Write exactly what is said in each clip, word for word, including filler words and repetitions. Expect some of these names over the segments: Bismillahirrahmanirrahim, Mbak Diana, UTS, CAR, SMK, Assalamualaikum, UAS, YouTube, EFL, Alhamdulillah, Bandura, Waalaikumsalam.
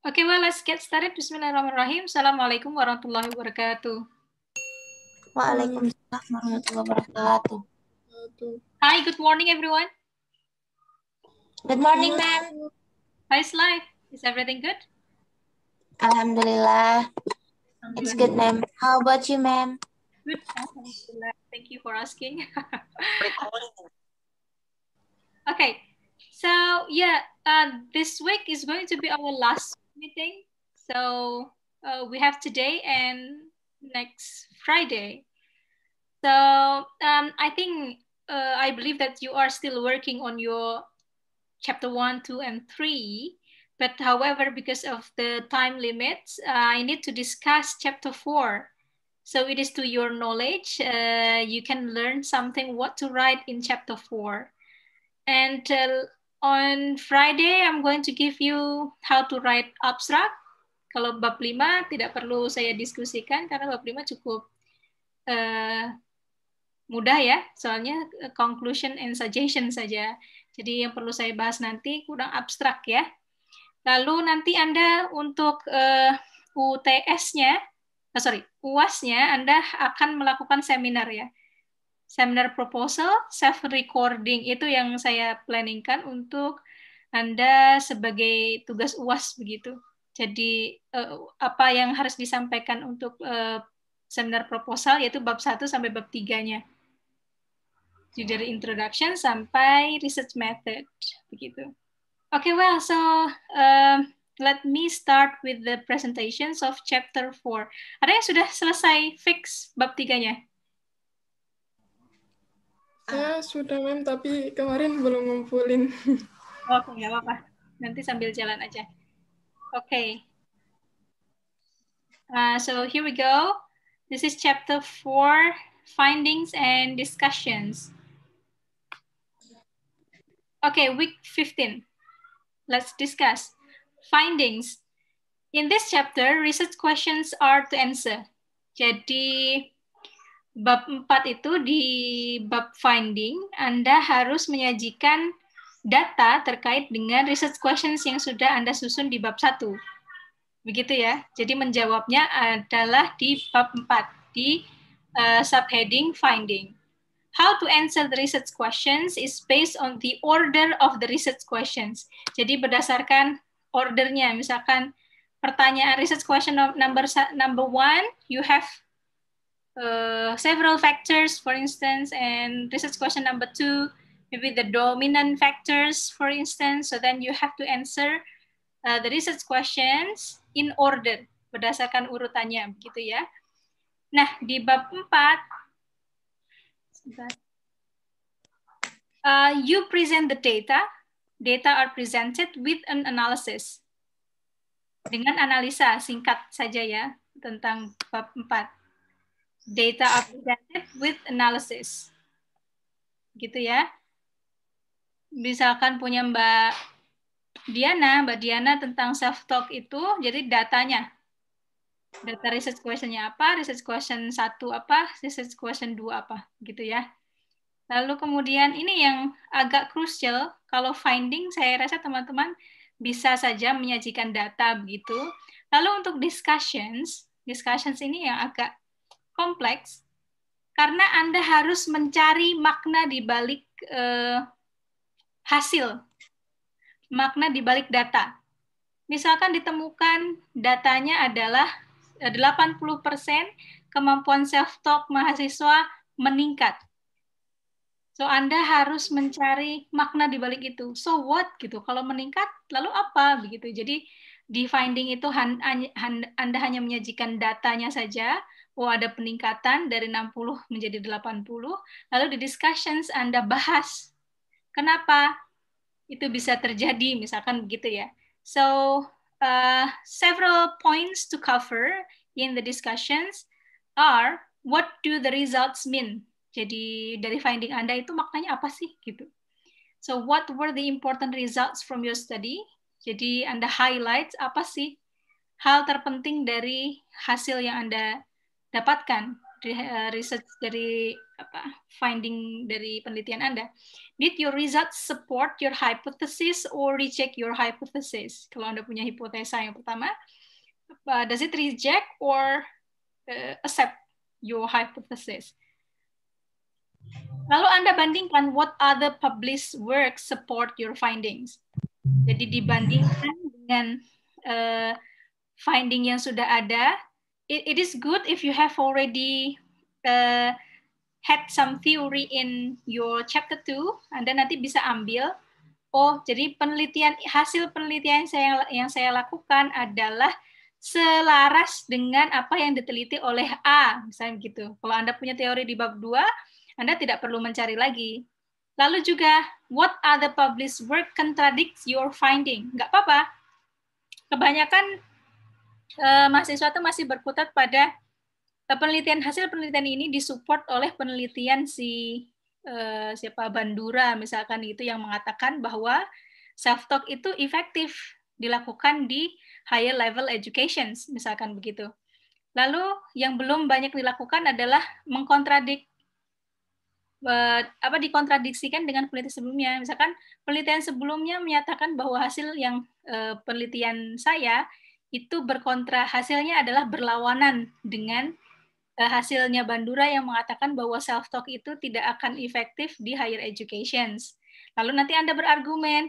Oke, okay, well, let's get started. Bismillahirrahmanirrahim. Assalamualaikum warahmatullahi wabarakatuh. Waalaikumsalam warahmatullahi wabarakatuh. Hi, good morning, everyone. Good morning, ma'am. How is life? Is everything good? Alhamdulillah. It's good, ma'am. How about you, ma'am? Good. Alhamdulillah. Thank you for asking. Okay. So, yeah, uh, this week is going to be our last meeting. So, uh, we have today and next Friday. So, um, I think, uh, I believe that you are still working on your chapter one, two, and three. But however, because of the time limits, uh, I need to discuss chapter four. So it is to your knowledge. Uh, you can learn something what to write in chapter four. And uh, on Friday, I'm going to give you how to write abstract. Kalau bab lima tidak perlu saya diskusikan karena bab lima cukup uh, mudah ya. Soalnya uh, conclusion and suggestion saja. Jadi yang perlu saya bahas nanti kurang abstrak ya. Lalu nanti Anda untuk uh, U T S-nya, oh, sorry, U A S-nya Anda akan melakukan seminar ya. Seminar proposal, self-recording, itu yang saya planningkan untuk Anda sebagai tugas U A S begitu. Jadi eh, apa yang harus disampaikan untuk eh, seminar proposal yaitu bab satu sampai bab tiga-nya. Jadi dari introduction sampai research method, begitu. Okay, well, so uh, let me start with the presentations of chapter four. Ada yang sudah selesai fix bab tiga-nya? Saya sudah, ma'am, tapi kemarin belum ngumpulin. Oke, nggak apa-apa. Nanti sambil jalan aja. Oke. Okay. Uh, so, here we go. This is chapter four, findings and discussions. Okay, week fifteen. Let's discuss. Findings. In this chapter, research questions are to answer. Jadi, bab empat itu di bab finding, Anda harus menyajikan data terkait dengan research questions yang sudah Anda susun di bab satu. Begitu ya. Jadi menjawabnya adalah di bab empat, di uh, subheading finding. How to answer the research questions is based on the order of the research questions. Jadi berdasarkan ordernya, misalkan pertanyaan research question number number one, you have Uh, several factors, for instance, and research question number two, maybe the dominant factors, for instance. So then you have to answer uh, the research questions in order, berdasarkan urutannya, begitu ya. Nah, di bab empat, uh, you present the data. Data are presented with an analysis. Dengan analisa, singkat saja ya, tentang bab empat. Data are presented with analysis. Gitu ya. Misalkan punya Mbak Diana, Mbak Diana tentang self-talk itu, jadi datanya. Data research question-nya apa, research question satu apa, research question dua apa, gitu ya. Lalu kemudian ini yang agak krusial, kalau finding saya rasa teman-teman bisa saja menyajikan data begitu. Lalu untuk discussions, discussions ini yang agak kompleks karena Anda harus mencari makna di balik eh, hasil, makna di balik data. Misalkan ditemukan datanya adalah delapan puluh persen kemampuan self-talk mahasiswa meningkat. So Anda harus mencari makna di balik itu. So what gitu? Kalau meningkat lalu apa begitu? Jadi di finding itu Anda hanya menyajikan datanya saja. Oh, ada peningkatan dari enam puluh menjadi delapan puluh. Lalu di discussions Anda bahas kenapa itu bisa terjadi, misalkan begitu ya. So, uh, several points to cover in the discussions are what do the results mean? Jadi dari finding Anda itu maknanya apa sih gitu. So, what were the important results from your study? Jadi Anda highlights apa sih hal terpenting dari hasil yang Anda dapatkan research dari apa finding dari penelitian Anda. Did your results support your hypothesis or reject your hypothesis? Kalau Anda punya hipotesa yang pertama, does it reject or uh, accept your hypothesis? Lalu Anda bandingkan what other published works support your findings. Jadi dibandingkan dengan uh, finding yang sudah ada, it, it is good if you have already uh, had some theory in your chapter two, Anda nanti bisa ambil, oh jadi penelitian hasil penelitian saya, yang saya lakukan adalah selaras dengan apa yang diteliti oleh A, misalnya gitu. Kalau Anda punya teori di bab dua, Anda tidak perlu mencari lagi. Lalu juga, what other published work contradicts your finding? Nggak apa-apa. Kebanyakan eh, mahasiswa itu masih berkutat pada penelitian, hasil penelitian ini disupport oleh penelitian si eh, siapa Bandura misalkan itu yang mengatakan bahwa self-talk itu efektif dilakukan di higher level education, misalkan begitu. Lalu yang belum banyak dilakukan adalah mengkontradik, apa dikontradiksikan dengan penelitian sebelumnya. Misalkan penelitian sebelumnya menyatakan bahwa hasil yang eh, penelitian saya itu berkontra, hasilnya adalah berlawanan dengan eh, hasilnya Bandura yang mengatakan bahwa self-talk itu tidak akan efektif di higher educations. Lalu nanti Anda berargumen,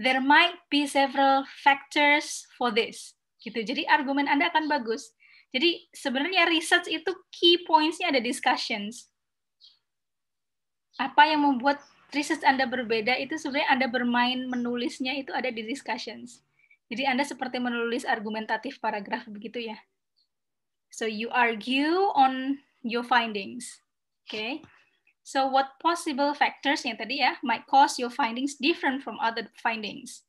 there might be several factors for this. Gitu. Jadi argumen Anda akan bagus. Jadi sebenarnya research itu key points-nya ada discussions. Apa yang membuat research Anda berbeda itu sebenarnya Anda bermain menulisnya itu ada di discussions. Jadi Anda seperti menulis argumentatif paragraf begitu ya. So you argue on your findings. Okay. So what possible factors yang tadi ya might cause your findings different from other findings.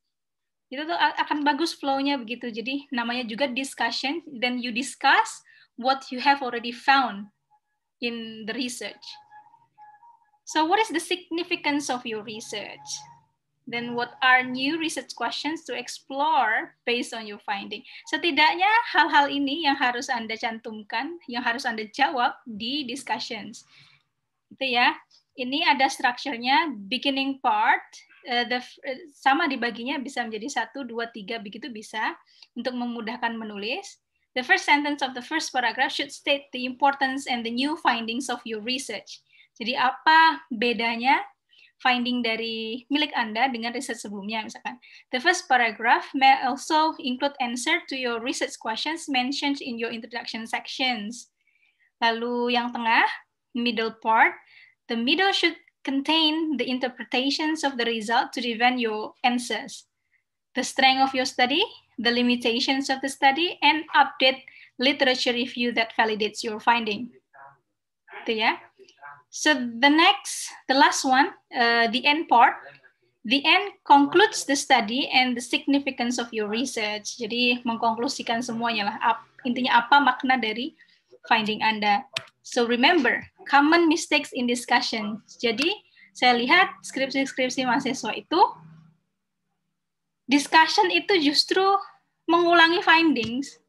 Itu tuh akan bagus flow-nya begitu. Jadi namanya juga discussion, then you discuss what you have already found in the research. So what is the significance of your research? Then what are new research questions to explore based on your finding? Setidaknya hal-hal ini yang harus Anda cantumkan, yang harus Anda jawab di discussions. Itu ya. Ini ada strukturnya, beginning part, uh, the, uh, sama dibaginya bisa menjadi satu, dua, tiga, begitu bisa untuk memudahkan menulis. The first sentence of the first paragraph should state the importance and the new findings of your research. Jadi apa bedanya finding dari milik Anda dengan riset sebelumnya misalkan. The first paragraph may also include answer to your research questions mentioned in your introduction sections. Lalu yang tengah, middle part, the middle should contain the interpretations of the result to defend your answers, the strength of your study, the limitations of the study, and update literature review that validates your finding. Itu ya. So the next, the last one, uh, the end part, the end concludes the study and the significance of your research. Jadi mengkonklusikan semuanya lah, Ap, intinya apa makna dari finding Anda. So remember, common mistakes in discussion. Jadi saya lihat skripsi-skripsi mahasiswa itu, discussion itu justru mengulangi findings.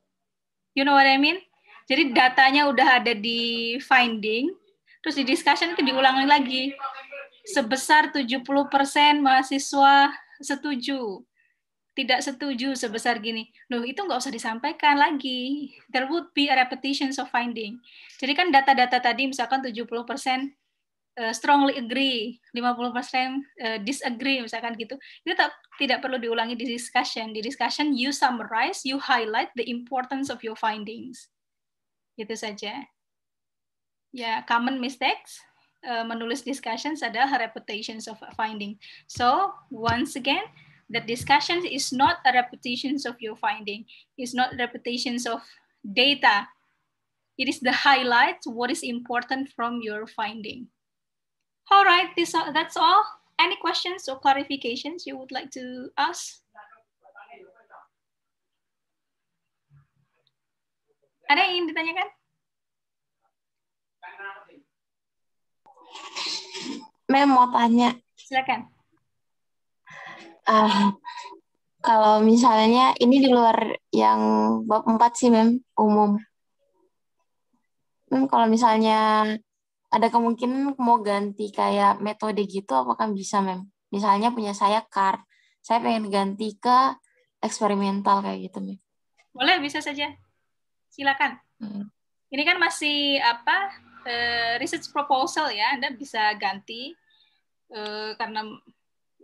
You know what I mean? Jadi datanya udah ada di finding, terus di discussion itu diulangi lagi. Sebesar tujuh puluh persen mahasiswa setuju. Tidak setuju sebesar gini. Loh, itu nggak usah disampaikan lagi. There would be a repetitions of finding. Jadi kan data-data tadi misalkan tujuh puluh persen strongly agree, lima puluh persen disagree misalkan gitu. Itu tak, tidak perlu diulangi di discussion. Di discussion you summarize, you highlight the importance of your findings. Gitu saja. Ya, common mistakes menulis discussions adalah repetitions of finding. So, once again, the discussion is not a repetition of your finding. It's not repetitions of data. It is the highlights, what is important from your finding. All right, this, that's all. Any questions or clarifications you would like to ask? Ada yang ingin ditanyakan? Mem mau tanya. Silakan. Uh, kalau misalnya ini di luar yang bab empat sih, Mem, umum. Hmm, kalau misalnya ada kemungkinan mau ganti kayak metode gitu, apakah bisa, Mem? Misalnya punya saya C A R, saya pengen ganti ke eksperimental kayak gitu, Mem. Boleh, bisa saja. Silakan. Hmm. Ini kan masih apa eh, research proposal ya, Anda bisa ganti eh, karena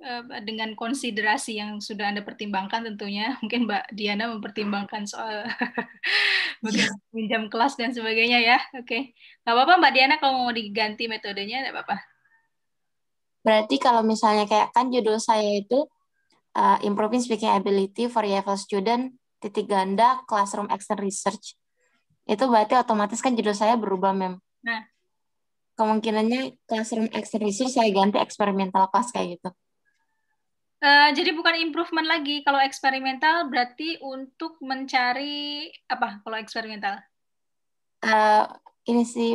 eh, dengan konsiderasi yang sudah Anda pertimbangkan tentunya. Mungkin Mbak Diana mempertimbangkan soal bagaimana pinjam kelas dan sebagainya ya. Oke, okay. Nggak apa-apa Mbak Diana kalau mau diganti metodenya, nggak apa-apa. Berarti kalau misalnya kayak kan judul saya itu uh, Improving Speaking Ability for E F L Student, titik ganda, Classroom Action Research. Itu berarti otomatis kan judul saya berubah, Mem. Nah. Kemungkinannya Classroom Action Research saya ganti eksperimental class kayak gitu. Uh, jadi bukan improvement lagi. Kalau eksperimental berarti untuk mencari apa kalau eksperimental? Uh, ini sih,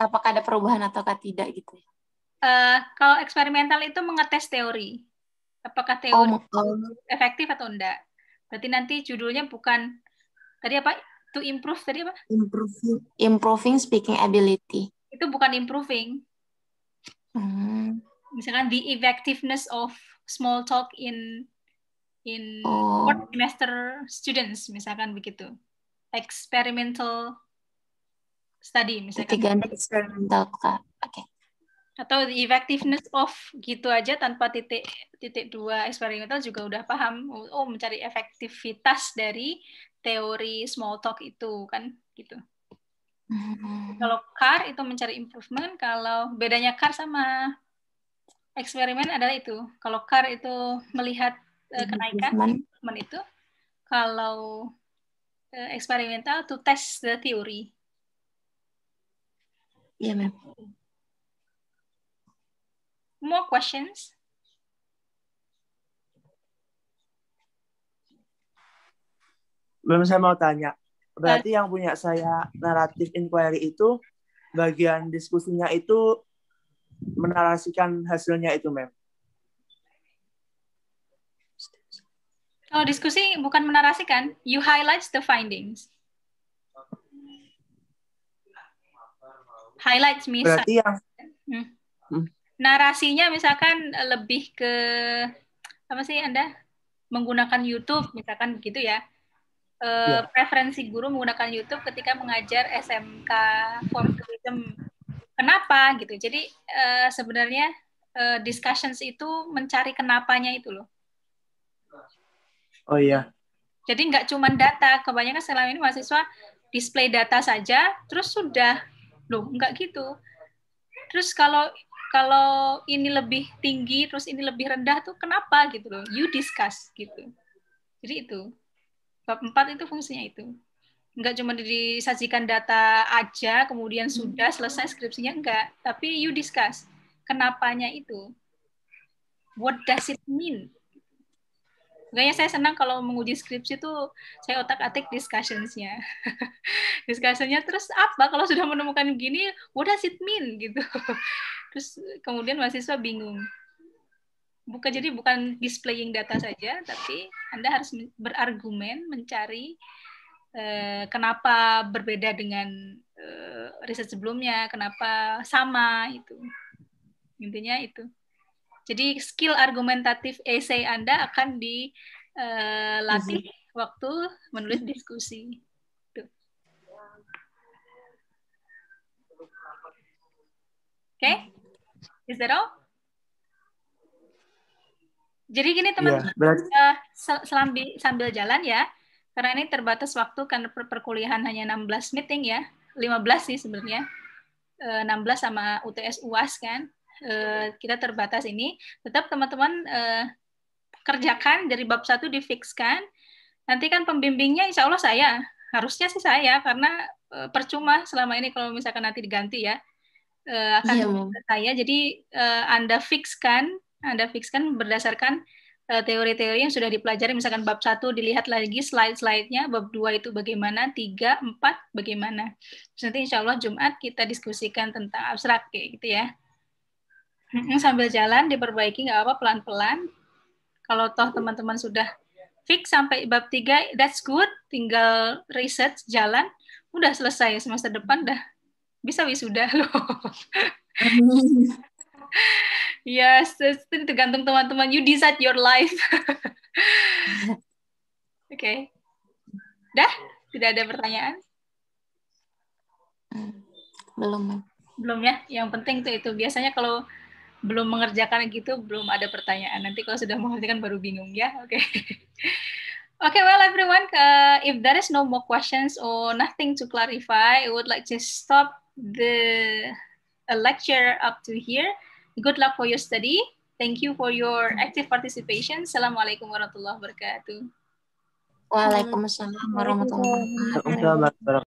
apakah ada perubahan ataukah tidak gitu ya. Uh, kalau eksperimental itu mengetes teori, apakah teori oh, oh. efektif atau enggak. Berarti nanti judulnya bukan tadi apa? To improve tadi apa? Improving, improving speaking ability. Itu bukan improving. Hmm. Misalkan the effectiveness of small talk in in oh. fourth semester students, misalkan begitu. Experimental study, misalkan. Ketiganya eksperimental, Kak. Oke. Okay. Atau the effectiveness of gitu aja tanpa titik titik dua eksperimental juga udah paham, oh mencari efektivitas dari teori small talk itu kan gitu. Mm-hmm. Kalau C A R itu mencari improvement, kalau bedanya C A R sama eksperimen adalah itu. Kalau C A R itu melihat uh, kenaikan improvement itu, kalau uh, eksperimental to test the theory. Iya, yeah, Ma'am. More questions? Belum, saya mau tanya. Berarti yang punya saya naratif inquiry itu bagian diskusinya itu menarasikan hasilnya itu, Mem. Kalau oh, diskusi bukan menarasikan, you highlight the findings. Highlight means berarti yang hmm. Hmm. narasinya misalkan lebih ke apa sih Anda menggunakan YouTube misalkan begitu ya, e, ya. Preferensi guru menggunakan YouTube ketika mengajar S M K form tourism kenapa gitu. Jadi e, sebenarnya e, discussions itu mencari kenapanya itu loh. Oh iya. Jadi nggak cuma data, kebanyakan selama ini mahasiswa display data saja terus sudah loh, nggak gitu. Terus kalau kalau ini lebih tinggi, terus ini lebih rendah tuh kenapa gitu loh? You discuss gitu. Jadi itu bab empat itu fungsinya itu. Enggak cuma disajikan data aja, kemudian sudah selesai skripsinya enggak, tapi you discuss kenapanya itu. What does it mean? Makanya saya senang kalau menguji skripsi tuh saya otak-atik discussions-nya. Discussion-nya terus apa kalau sudah menemukan begini, what does it mean gitu. Terus kemudian mahasiswa bingung. Bukan jadi bukan displaying data saja, tapi Anda harus berargumen mencari eh, kenapa berbeda dengan eh, riset sebelumnya, kenapa sama itu. Intinya itu. Jadi skill argumentatif essay Anda akan dilatih uh, waktu menulis diskusi. Tuh. Okay, is that all? Jadi gini teman-teman, yeah, but... sambil, sambil jalan ya, karena ini terbatas waktu karena per perkuliahan hanya enam belas meeting ya, lima belas sih sebenarnya, uh, enam belas sama U T S U A S kan. Uh, kita terbatas ini, tetap teman-teman uh, kerjakan dari bab satu difikskan, nanti kan pembimbingnya insya Allah saya, harusnya sih saya, karena uh, percuma selama ini kalau misalkan nanti diganti ya, uh, akan yeah. saya, jadi uh, Anda fikskan, Anda fikskan berdasarkan uh, teori-teori yang sudah dipelajari, misalkan bab satu dilihat lagi slide-slide-nya, bab dua itu bagaimana, tiga, empat bagaimana, terus nanti insya Allah Jumat kita diskusikan tentang abstrak, kayak gitu ya. Sambil jalan diperbaiki nggak apa pelan-pelan. Kalau toh teman-teman sudah fix sampai bab tiga, that's good. Tinggal research jalan. udah selesai semester depan dah bisa wisuda loh. Ya, yes, tergantung teman-teman. You decide your life. Oke. Okay. Dah? Tidak ada pertanyaan? Belum. Belum ya? Yang penting itu itu. Biasanya kalau belum mengerjakan gitu, belum ada pertanyaan. Nanti kalau sudah mengerjakan baru bingung ya. Oke. Okay. Okay, well everyone, uh, if there is no more questions or nothing to clarify, I would like to stop the a lecture up to here. Good luck for your study. Thank you for your active participation. Assalamualaikum warahmatullahi wabarakatuh. Waalaikumsalam warahmatullahi wabarakatuh.